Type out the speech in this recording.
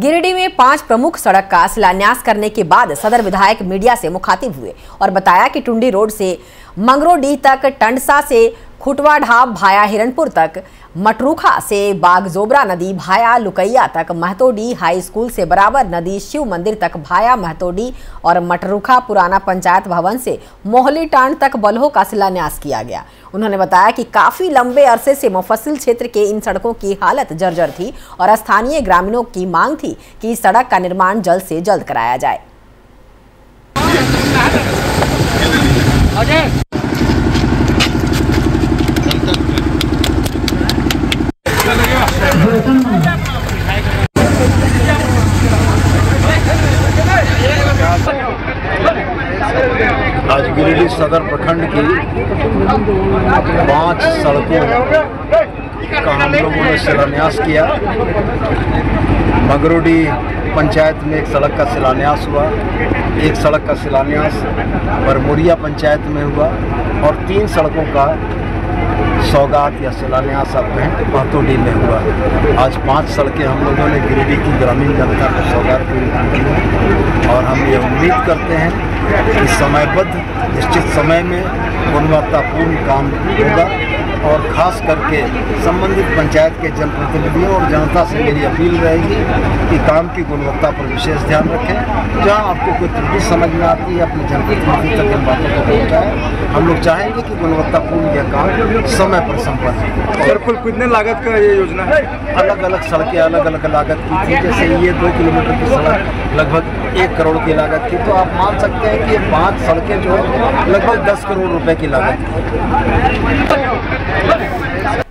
गिरिडीह में 5 प्रमुख सड़क का शिलान्यास करने के बाद सदर विधायक मीडिया से मुखातिब हुए और बताया कि टुंडी रोड से मंगरोडीह तक, टंडसा से खुटवाढाब भाया हिरनपुर तक, मटरूखा से बागजोबरा नदी भाया लुकैया तक, महतोडी हाई स्कूल से बराबर नदी शिव मंदिर तक भाया महतोडी और मटरूखा पुराना पंचायत भवन से मोहलीटांड तक बल्हो का शिलान्यास किया गया। उन्होंने बताया कि काफ़ी लंबे अरसे से मुफस्सिल क्षेत्र के इन सड़कों की हालत जर्जर थी और स्थानीय ग्रामीणों की मांग थी कि इस सड़क का निर्माण जल्द से जल्द कराया जाए। आज गिरिडीह सदर प्रखंड की 5 सड़कों का हम लोगों ने शिलान्यास किया। मंगरोडीह पंचायत में एक सड़क का शिलान्यास हुआ, एक सड़क का शिलान्यास बरमुरिया पंचायत में हुआ और 3 सड़कों का सौगात या शिलान्यास अपने महतोडी में हुआ। आज 5 सड़कें हम लोगों ने गिरिडीह की ग्रामीण जनता को सौगात दी और हम ये उम्मीद करते हैं कि समयबद्ध निश्चित समय में गुणवत्तापूर्ण काम होगा और खास करके संबंधित पंचायत के जनप्रतिनिधियों और जनता से मेरी अपील रहेगी कि काम की गुणवत्ता पर विशेष ध्यान रखें। जहां आपको कोई त्रुटि समझ में आती है अपने जनप्रतिनिधि तक इन बातों को पहुँचाएं। हम लोग चाहेंगे कि गुणवत्तापूर्ण यह काम समय पर संपन्न हो। बिल्कुल कितने लागत का ये योजना है? अलग अलग सड़कें अलग अलग लागत की थी, जैसे ये 2 किलोमीटर की सड़क लगभग 1 करोड़ की लागत की, तो आप मान सकते हैं कि ये 5 सड़कें जो है लगभग 10 करोड़ रुपये की लागत।